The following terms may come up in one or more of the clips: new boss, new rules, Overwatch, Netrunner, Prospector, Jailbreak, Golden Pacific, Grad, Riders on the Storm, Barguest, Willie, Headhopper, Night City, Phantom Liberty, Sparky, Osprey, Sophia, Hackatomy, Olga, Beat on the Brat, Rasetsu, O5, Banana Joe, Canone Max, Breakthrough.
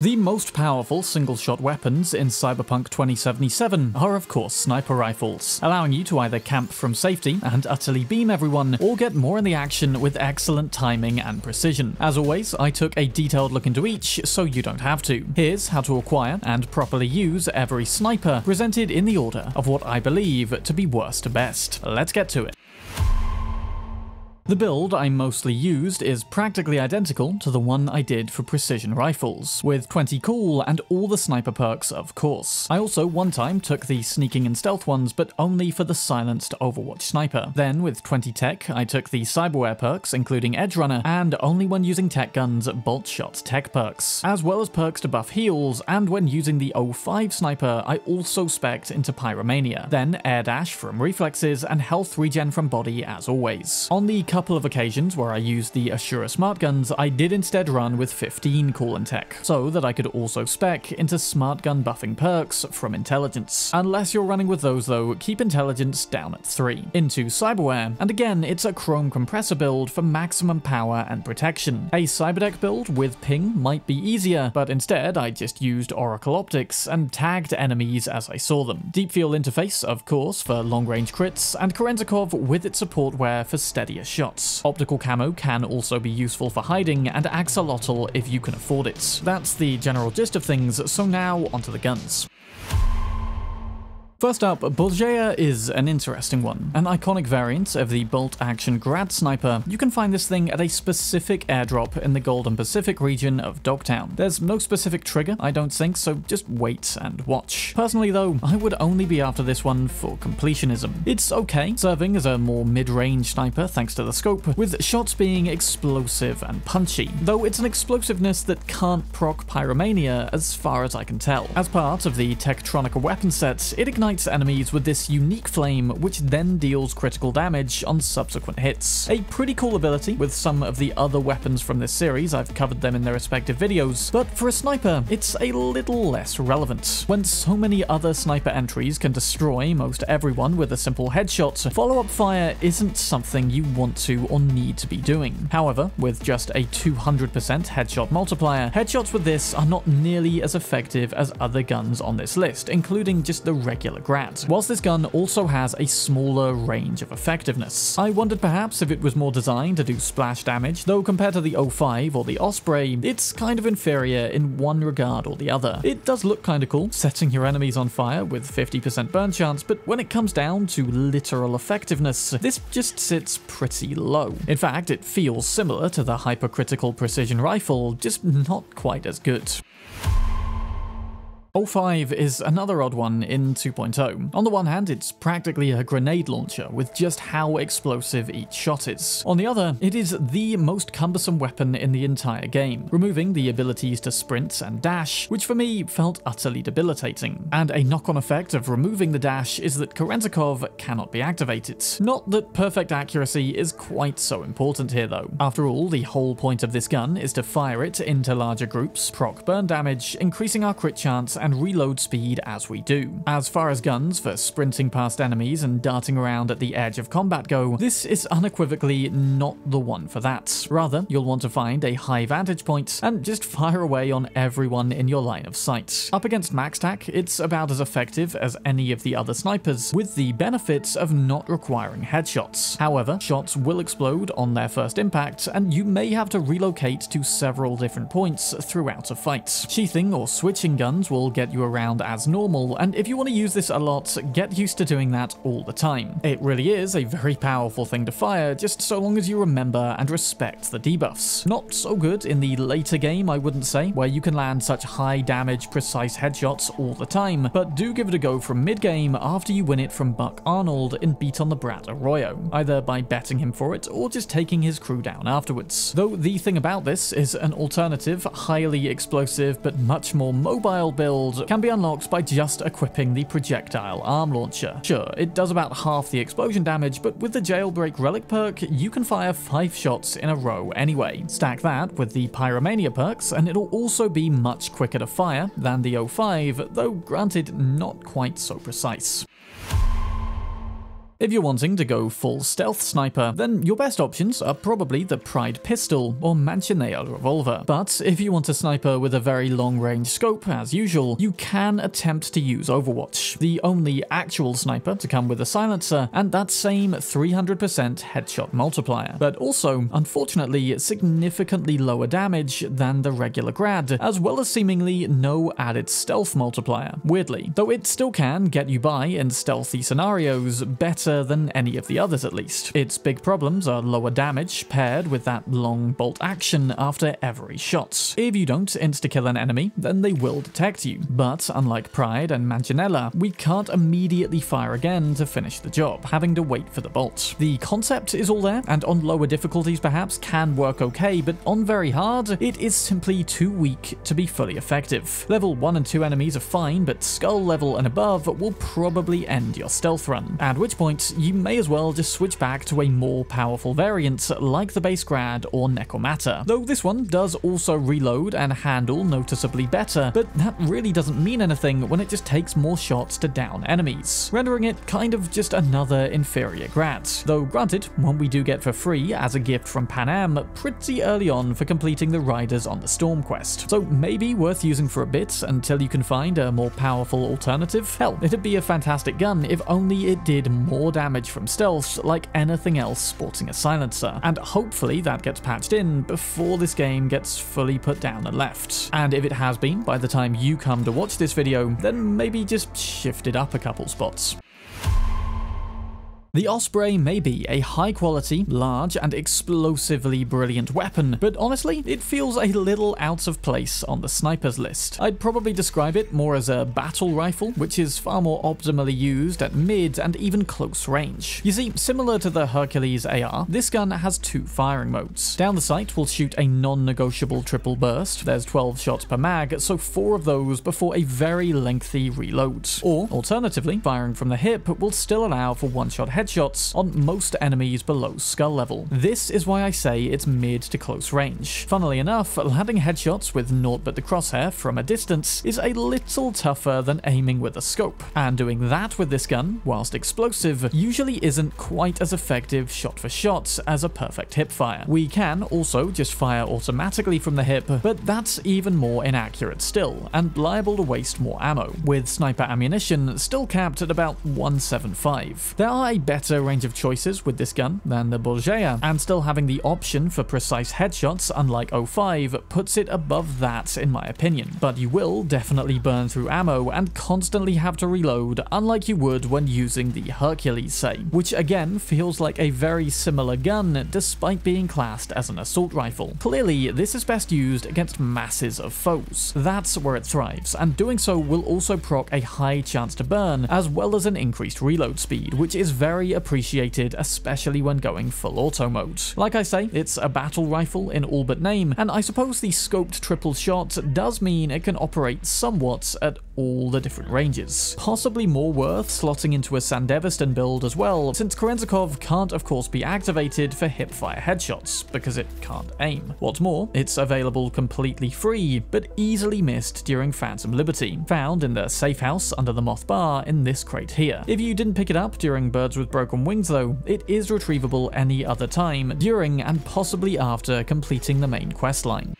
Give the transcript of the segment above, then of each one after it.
The most powerful single-shot weapons in Cyberpunk 2077 are of course sniper rifles, allowing you to either camp from safety and utterly beam everyone, or get more in the action with excellent timing and precision. As always, I took a detailed look into each, so you don't have to. Here's how to acquire and properly use every sniper, presented in the order of what I believe to be worst to best. Let's get to it. The build I mostly used is practically identical to the one I did for Precision Rifles, with 20 cool and all the sniper perks of course. I also one time took the sneaking and stealth ones, but only for the silenced Overwatch sniper. Then with 20 tech I took the cyberware perks including Edgerunner, and only when using tech guns bolt shot tech perks, as well as perks to buff heals, and when using the O5 sniper I also specced into Pyromania, then air dash from reflexes and health regen from body as always. On the couple of occasions where I used the Ashura smart guns, I did instead run with 15 Coolant Tech, so that I could also spec into smart gun buffing perks from intelligence. Unless you're running with those though, keep intelligence down at 3. Into cyberware, and again it's a chrome compressor build for maximum power and protection. A cyberdeck build with ping might be easier, but instead I just used Oracle Optics and tagged enemies as I saw them. Deep Field interface of course for long range crits, and Kerenzikov with its support wear for steadier shots. Optical camo can also be useful for hiding, and axolotl if you can afford it. That's the general gist of things, so now onto the guns. First up, Bulgea is an interesting one. An iconic variant of the bolt-action Grad sniper, you can find this thing at a specific airdrop in the Golden Pacific region of Dogtown. There's no specific trigger, I don't think, so just wait and watch. Personally though, I would only be after this one for completionism. It's okay, serving as a more mid-range sniper thanks to the scope, with shots being explosive and punchy, though it's an explosiveness that can't proc Pyromania as far as I can tell. As part of the Tectronica weapon set, it ignites enemies with this unique flame, which then deals critical damage on subsequent hits. A pretty cool ability with some of the other weapons from this series, I've covered them in their respective videos, but for a sniper, it's a little less relevant. When so many other sniper entries can destroy most everyone with a simple headshot, follow-up fire isn't something you want to or need to be doing. However, with just a 200% headshot multiplier, headshots with this are not nearly as effective as other guns on this list, including just the regular Grad, whilst this gun also has a smaller range of effectiveness. I wondered perhaps if it was more designed to do splash damage, though compared to the O5 or the Osprey, it's kind of inferior in one regard or the other. It does look kind of cool, setting your enemies on fire with 50% burn chance, but when it comes down to literal effectiveness, this just sits pretty low. In fact, it feels similar to the hypercritical precision rifle, just not quite as good. O5 is another odd one in 2.0. On the one hand, it's practically a grenade launcher with just how explosive each shot is. On the other, it is the most cumbersome weapon in the entire game, removing the abilities to sprint and dash, which for me felt utterly debilitating. And a knock-on effect of removing the dash is that Kerenzikov cannot be activated. Not that perfect accuracy is quite so important here though. After all, the whole point of this gun is to fire it into larger groups, proc burn damage, increasing our crit chance and reload speed as we do. As far as guns for sprinting past enemies and darting around at the edge of combat go, this is unequivocally not the one for that. Rather, you'll want to find a high vantage point and just fire away on everyone in your line of sight. Up against MaxTac, it's about as effective as any of the other snipers, with the benefits of not requiring headshots. However, shots will explode on their first impact, and you may have to relocate to several different points throughout a fight. Sheathing or switching guns will get you around as normal, and if you want to use this a lot, get used to doing that all the time. It really is a very powerful thing to fire, just so long as you remember and respect the debuffs. Not so good in the later game, I wouldn't say, where you can land such high damage, precise headshots all the time, but do give it a go from mid-game after you win it from Buck Arnold in Beat on the Brat Arroyo, either by betting him for it or just taking his crew down afterwards. Though the thing about this is an alternative, highly explosive but much more mobile build can be unlocked by just equipping the projectile arm launcher. Sure, it does about half the explosion damage, but with the jailbreak relic perk, you can fire 5 shots in a row anyway. Stack that with the Pyromania perks, and it'll also be much quicker to fire than the O5, though granted, not quite so precise. If you're wanting to go full stealth sniper, then your best options are probably the Pride pistol or Mancinea revolver. But if you want a sniper with a very long range scope, as usual, you can attempt to use Overwatch, the only actual sniper to come with a silencer and that same 300% headshot multiplier, but also, unfortunately, significantly lower damage than the regular Grad, as well as seemingly no added stealth multiplier, weirdly, though it still can get you by in stealthy scenarios better than any of the others at least. Its big problems are lower damage paired with that long bolt action after every shot. If you don't insta-kill an enemy, then they will detect you, but unlike Pride and Mancinella, we can't immediately fire again to finish the job, having to wait for the bolt. The concept is all there, and on lower difficulties perhaps can work okay, but on very hard, it is simply too weak to be fully effective. Level 1 and 2 enemies are fine, but skull level and above will probably end your stealth run, at which point you may as well just switch back to a more powerful variant like the base Grad or Nekomata, though this one does also reload and handle noticeably better, but that really doesn't mean anything when it just takes more shots to down enemies, rendering it kind of just another inferior Grad, though granted, one we do get for free as a gift from Pan Am pretty early on for completing the Riders on the Storm quest, so maybe worth using for a bit until you can find a more powerful alternative. Hell, it'd be a fantastic gun if only it did more damage from stealth like anything else sporting a silencer, and hopefully that gets patched in before this game gets fully put down and left. And if it has been by the time you come to watch this video, then maybe just shift it up a couple spots. The Osprey may be a high-quality, large, and explosively brilliant weapon, but honestly, it feels a little out of place on the snipers list. I'd probably describe it more as a battle rifle, which is far more optimally used at mid and even close range. You see, similar to the Hercules AR, this gun has two firing modes. Down the sight will shoot a non-negotiable triple burst, there's 12 shots per mag, so 4 of those before a very lengthy reload. Or, alternatively, firing from the hip will still allow for one-shot headshots on most enemies below skull level. This is why I say it's mid to close range. Funnily enough, landing headshots with naught but the crosshair from a distance is a little tougher than aiming with a scope, and doing that with this gun, whilst explosive, usually isn't quite as effective shot for shot as a perfect hip fire. We can also just fire automatically from the hip, but that's even more inaccurate still, and liable to waste more ammo, with sniper ammunition still capped at about 175. There are a better range of choices with this gun than the Bulgea, and still having the option for precise headshots unlike O5 puts it above that in my opinion, but you will definitely burn through ammo and constantly have to reload unlike you would when using the Hercules, say, which again feels like a very similar gun despite being classed as an assault rifle. Clearly this is best used against masses of foes, that's where it thrives, and doing so will also proc a high chance to burn as well as an increased reload speed, which is very appreciated, especially when going full auto mode. Like I say, it's a battle rifle in all but name, and I suppose the scoped triple shot does mean it can operate somewhat at all the different ranges. Possibly more worth slotting into a Sandevistan build as well, since Kerenzikov can't of course be activated for hipfire headshots, because it can't aim. What's more, it's available completely free, but easily missed during Phantom Liberty, found in the safe house under the moth bar in this crate here. If you didn't pick it up during Birds with Broken Wings though, it is retrievable any other time, during and possibly after completing the main questline.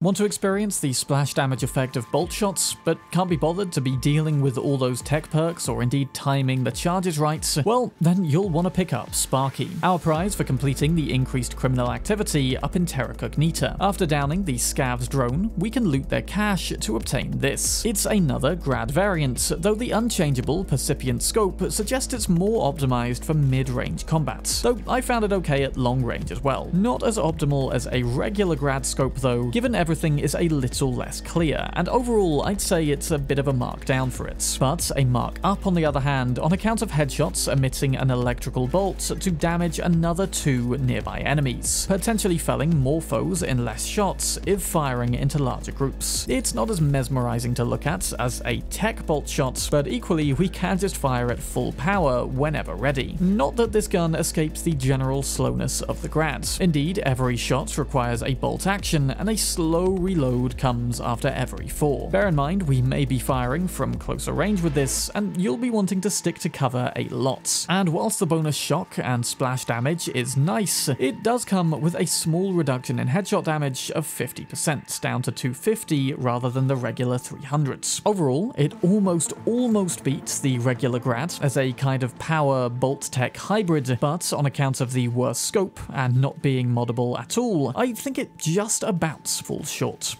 Want to experience the splash damage effect of bolt shots, but can't be bothered to be dealing with all those tech perks or indeed timing the charges right? Well, then you'll want to pick up Sparky, our prize for completing the increased criminal activity up in Terra Cognita. After downing the Scav's drone, we can loot their cache to obtain this. It's another Grad variant, though the unchangeable percipient scope suggests it's more optimized for mid-range combat, though I found it okay at long range as well. Not as optimal as a regular Grad scope though, given everything is a little less clear, and overall I'd say it's a bit of a mark down for it, but a mark up on the other hand on account of headshots emitting an electrical bolt to damage another 2 nearby enemies, potentially felling more foes in less shots if firing into larger groups. It's not as mesmerizing to look at as a tech bolt shot, but equally we can just fire at full power whenever ready. Not that this gun escapes the general slowness of the Grad. Indeed, every shot requires a bolt action and a slow slow reload comes after every four. Bear in mind, we may be firing from closer range with this, and you'll be wanting to stick to cover a lot. And whilst the bonus shock and splash damage is nice, it does come with a small reduction in headshot damage of 50%, down to 250 rather than the regular 300s. Overall, it almost beats the regular Grad as a kind of power bolt tech hybrid, but on account of the worse scope and not being moddable at all, I think it just about falls short.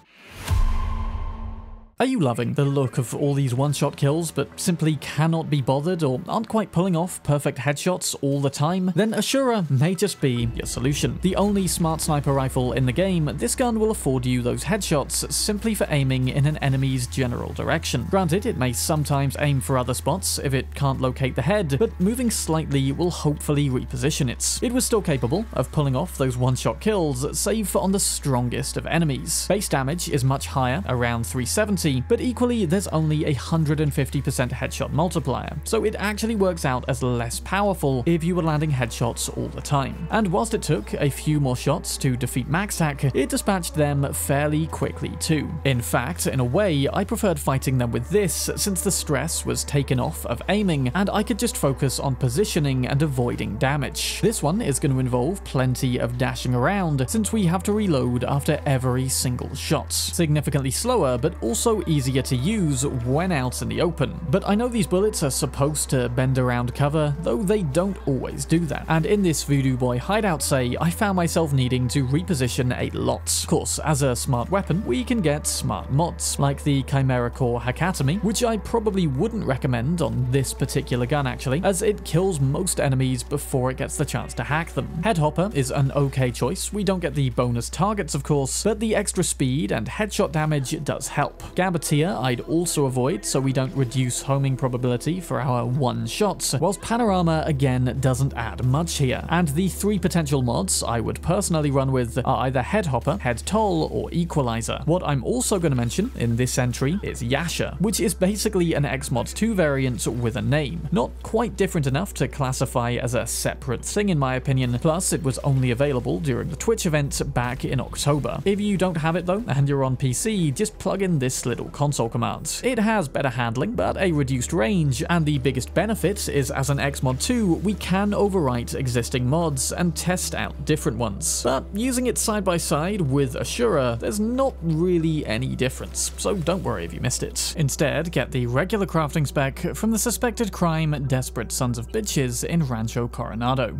Are you loving the look of all these one-shot kills but simply cannot be bothered or aren't quite pulling off perfect headshots all the time? Then Ashura may just be your solution. The only smart sniper rifle in the game, this gun will afford you those headshots simply for aiming in an enemy's general direction. Granted, it may sometimes aim for other spots if it can't locate the head, but moving slightly will hopefully reposition it. It was still capable of pulling off those one-shot kills, save for on the strongest of enemies. Base damage is much higher, around 370, but equally there's only a 150% headshot multiplier, so it actually works out as less powerful if you were landing headshots all the time. And whilst it took a few more shots to defeat MaxTac, it dispatched them fairly quickly too. In fact, in a way, I preferred fighting them with this since the stress was taken off of aiming and I could just focus on positioning and avoiding damage. This one is going to involve plenty of dashing around since we have to reload after every single shot. Significantly slower, but also easier to use when out in the open. But I know these bullets are supposed to bend around cover, though they don't always do that. And in this Voodoo Boy hideout, say, I found myself needing to reposition a lot. Of course, as a smart weapon, we can get smart mods, like the Chimera Core Hackatomy, which I probably wouldn't recommend on this particular gun actually, as it kills most enemies before it gets the chance to hack them. Headhopper is an okay choice. We don't get the bonus targets, of course, but the extra speed and headshot damage does help. Gabatia I'd also avoid so we don't reduce homing probability for our one shots, whilst Panorama again doesn't add much here. And the three potential mods I would personally run with are either Headhopper, Head Toll, or Equalizer. What I'm also going to mention in this entry is Yasha, which is basically an Xmod 2 variant with a name. Not quite different enough to classify as a separate thing in my opinion, plus it was only available during the Twitch event back in October. If you don't have it though and you're on PC, just plug in this little console commands. It has better handling but a reduced range, and the biggest benefit is as an Xmod 2 we can overwrite existing mods and test out different ones. But using it side by side with Ashura, there's not really any difference, so don't worry if you missed it. Instead, get the regular crafting spec from the Suspected Crime Desperate Sons of Bitches in Rancho Coronado.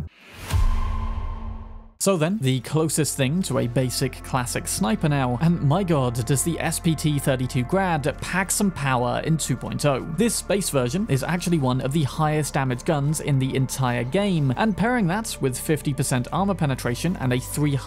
So then, the closest thing to a basic classic sniper now, and my god does the SPT-32 Grad pack some power in 2.0. This base version is actually one of the highest damage guns in the entire game, and pairing that with 50% armor penetration and a 300%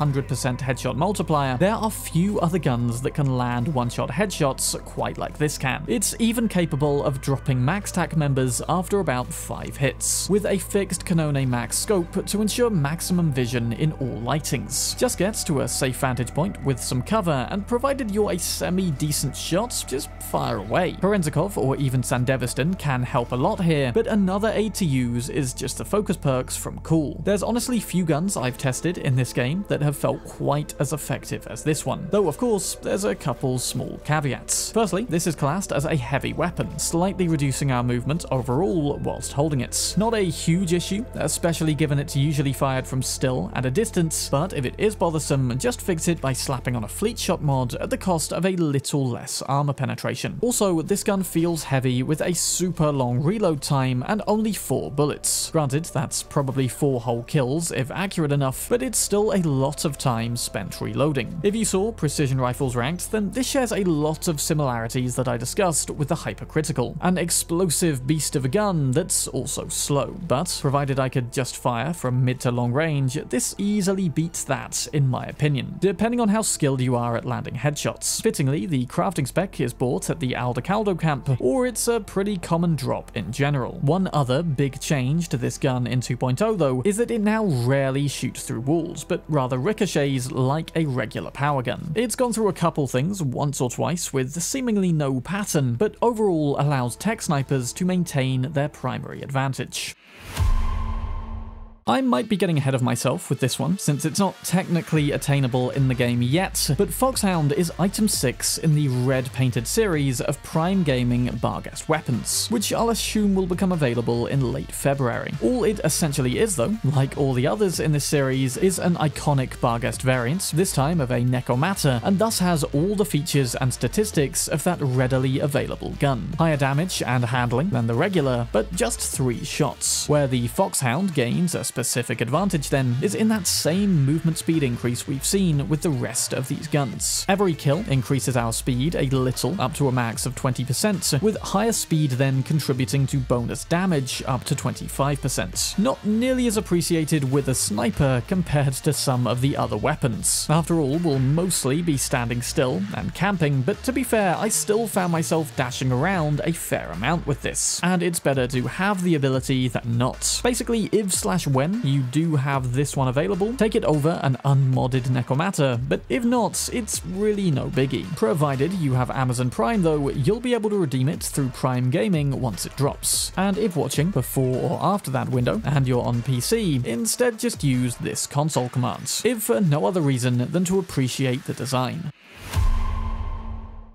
headshot multiplier, there are few other guns that can land one-shot headshots quite like this can. It's even capable of dropping MaxTac members after about 5 hits, with a fixed Canone Max scope to ensure maximum vision in all lightings. Just gets to a safe vantage point with some cover, and provided you're a semi-decent shot, just fire away. Kerenzikov or even Sandevistan can help a lot here, but another aid to use is just the focus perks from Cool. There's honestly few guns I've tested in this game that have felt quite as effective as this one, though of course there's a couple small caveats. Firstly, this is classed as a heavy weapon, slightly reducing our movement overall whilst holding it. Not a huge issue, especially given it's usually fired from still at a distance, but if it is bothersome, just fix it by slapping on a fleet shot mod at the cost of a little less armor penetration. Also, this gun feels heavy with a super long reload time and only 4 bullets. Granted, that's probably 4 whole kills if accurate enough, but it's still a lot of time spent reloading. If you saw Precision Rifles Ranked, then this shares a lot of similarities that I discussed with the Hypercritical, an explosive beast of a gun that's also slow. But provided I could just fire from mid to long range, this easily beats that, in my opinion, depending on how skilled you are at landing headshots. Fittingly, the crafting spec is bought at the Aldecaldo camp, or it's a pretty common drop in general. One other big change to this gun in 2.0 though is that it now rarely shoots through walls, but rather ricochets like a regular power gun. It's gone through a couple things once or twice with seemingly no pattern, but overall allows tech snipers to maintain their primary advantage. I might be getting ahead of myself with this one, since it's not technically attainable in the game yet, but Foxhound is item 6 in the red-painted series of Prime Gaming Barguest weapons, which I'll assume will become available in late February. All it essentially is, though, like all the others in this series, is an iconic Barguest variant, this time of a Nekomata, and thus has all the features and statistics of that readily available gun. Higher damage and handling than the regular, but just 3 shots. Where the Foxhound gains a specific advantage, then, is in that same movement speed increase we've seen with the rest of these guns. Every kill increases our speed a little, up to a max of 20%, with higher speed then contributing to bonus damage up to 25%. Not nearly as appreciated with a sniper compared to some of the other weapons. After all, we'll mostly be standing still and camping, but to be fair, I still found myself dashing around a fair amount with this, and it's better to have the ability than not. Basically, if/when you do have this one available, take it over an unmodded Nekomata, but if not, it's really no biggie. Provided you have Amazon Prime though, you'll be able to redeem it through Prime Gaming once it drops. And if watching before or after that window and you're on PC, instead just use this console command, if for no other reason than to appreciate the design.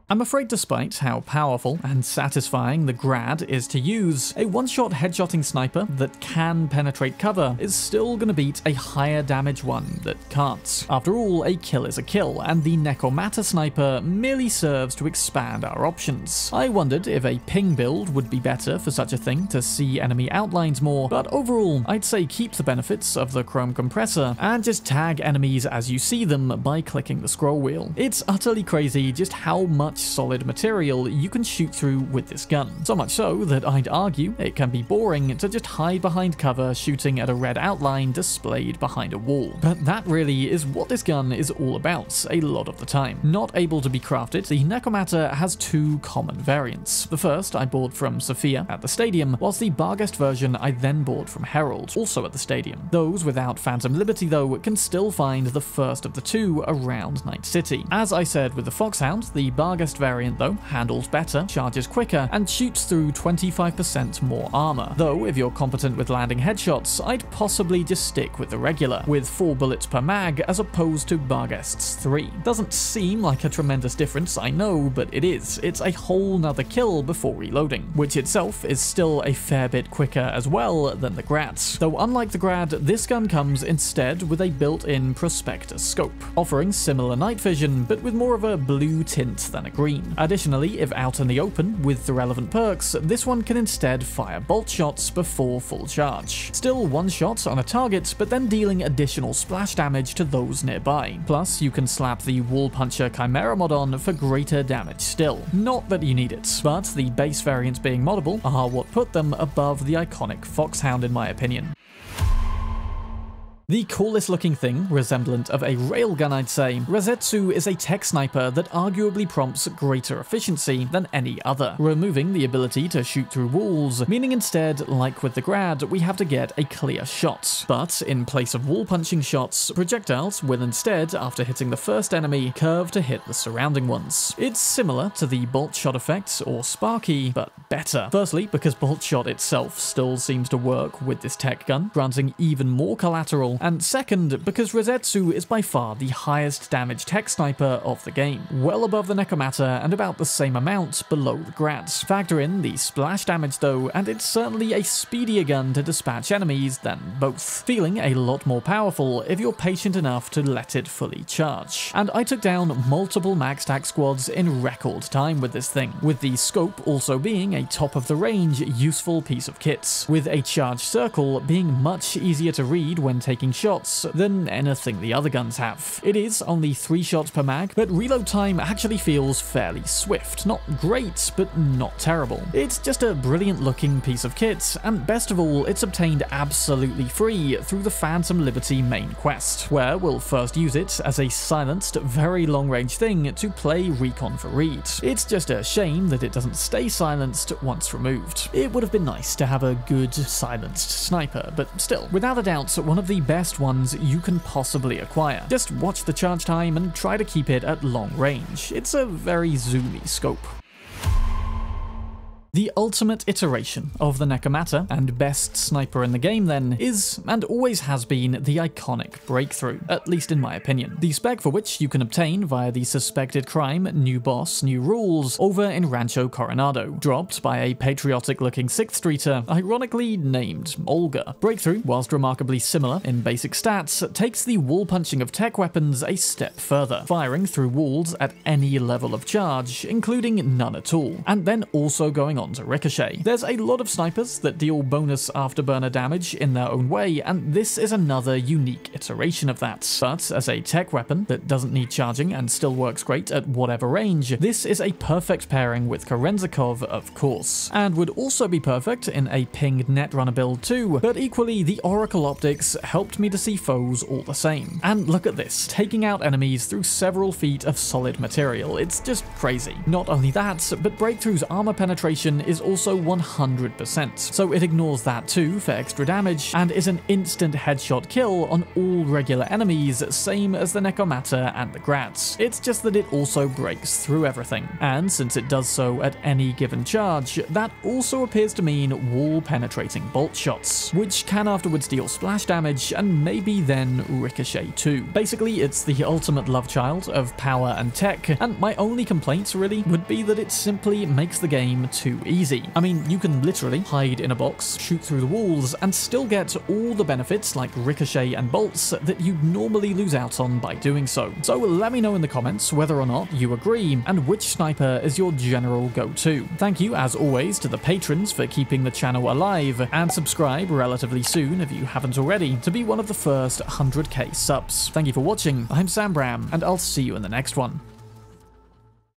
I'm afraid despite how powerful and satisfying the Grad is to use, a one-shot headshotting sniper that can penetrate cover is still gonna beat a higher damage one that can't. After all, a kill is a kill, and the Nekomata sniper merely serves to expand our options. I wondered if a ping build would be better for such a thing to see enemy outlines more, but overall, I'd say keep the benefits of the chrome compressor and just tag enemies as you see them by clicking the scroll wheel. It's utterly crazy just how much solid material you can shoot through with this gun. So much so that I'd argue it can be boring to just hide behind cover shooting at a red outline displayed behind a wall. But that really is what this gun is all about a lot of the time. Not able to be crafted, the Nekomata has 2 common variants. The first I bought from Sophia at the stadium, whilst the Barguest version I then bought from Herald, also at the stadium. Those without Phantom Liberty though can still find the first of the 2 around Night City. As I said with the Foxhound, the Barguest variant though handles better, charges quicker, and shoots through 25% more armor. Though if you're competent with landing headshots, I'd possibly just stick with the regular, with 4 bullets per mag as opposed to Barguest's 3. Doesn't seem like a tremendous difference, I know, but it is. It's a whole nother kill before reloading, which itself is still a fair bit quicker as well than the Grad. Though unlike the Grad, this gun comes instead with a built-in prospector scope, offering similar night vision but with more of a blue tint than a green. Additionally, if out in the open with the relevant perks, this one can instead fire bolt shots before full charge. Still one shot on a target, but then dealing additional splash damage to those nearby. Plus, you can slap the Wall Puncher Chimera mod on for greater damage still. Not that you need it, but the base variants being moddable are what put them above the iconic Foxhound in my opinion. The coolest looking thing, resemblant of a railgun I'd say, Rasetsu is a tech sniper that arguably prompts greater efficiency than any other, removing the ability to shoot through walls, meaning instead, like with the Grad, we have to get a clear shot. But in place of wall punching shots, projectiles will instead, after hitting the first enemy, curve to hit the surrounding ones. It's similar to the bolt shot effect or Sparky, but better. Firstly, because bolt shot itself still seems to work with this tech gun, granting even more collateral. And second, because Rasetsu is by far the highest damage tech sniper of the game, well above the Nekomata and about the same amount below the Grads. Factor in the splash damage though, and it's certainly a speedier gun to dispatch enemies than both, feeling a lot more powerful if you're patient enough to let it fully charge. And I took down multiple MaxTac squads in record time with this thing, with the scope also being a top-of-the-range useful piece of kits, with a charge circle being much easier to read when taking shots than anything the other guns have. It is only 3 shots per mag, but reload time actually feels fairly swift. Not great, but not terrible. It's just a brilliant looking piece of kit, and best of all, it's obtained absolutely free through the Phantom Liberty main quest, where we'll first use it as a silenced, very long range thing to play Recon for Reed. It's just a shame that it doesn't stay silenced once removed. It would have been nice to have a good silenced sniper, but still, without a doubt, one of the best ones you can possibly acquire. Just watch the charge time and try to keep it at long range. It's a very zoomy scope. The ultimate iteration of the Nekomata, and best sniper in the game then, is, and always has been, the iconic Breakthrough, at least in my opinion. The spec for which you can obtain via the Suspected Crime New Boss New Rules over in Rancho Coronado, dropped by a patriotic-looking 6th Streeter, ironically named Olga. Breakthrough, whilst remarkably similar in basic stats, takes the wall-punching of tech weapons a step further, firing through walls at any level of charge, including none at all, and then also going on to ricochet. There's a lot of snipers that deal bonus afterburner damage in their own way, and this is another unique iteration of that. But as a tech weapon that doesn't need charging and still works great at whatever range, this is a perfect pairing with Kerenzikov, of course, and would also be perfect in a pinged Netrunner build too, but equally the Oracle Optics helped me to see foes all the same. And look at this, taking out enemies through several feet of solid material. It's just crazy. Not only that, but Breakthrough's armor penetration is also 100%, so it ignores that too for extra damage, and is an instant headshot kill on all regular enemies, same as the Nekomata and the Grads. It's just that it also breaks through everything, and since it does so at any given charge, that also appears to mean wall-penetrating bolt shots, which can afterwards deal splash damage and maybe then ricochet too. Basically, it's the ultimate love child of power and tech, and my only complaints really would be that it simply makes the game too easy. I mean, you can literally hide in a box, shoot through the walls, and still get all the benefits like ricochet and bolts that you'd normally lose out on by doing so. So let me know in the comments whether or not you agree, and which sniper is your general go-to. Thank you, as always, to the patrons for keeping the channel alive, and subscribe relatively soon if you haven't already, to be one of the first 100k subs. Thank you for watching, I'm Sam Bram, and I'll see you in the next one.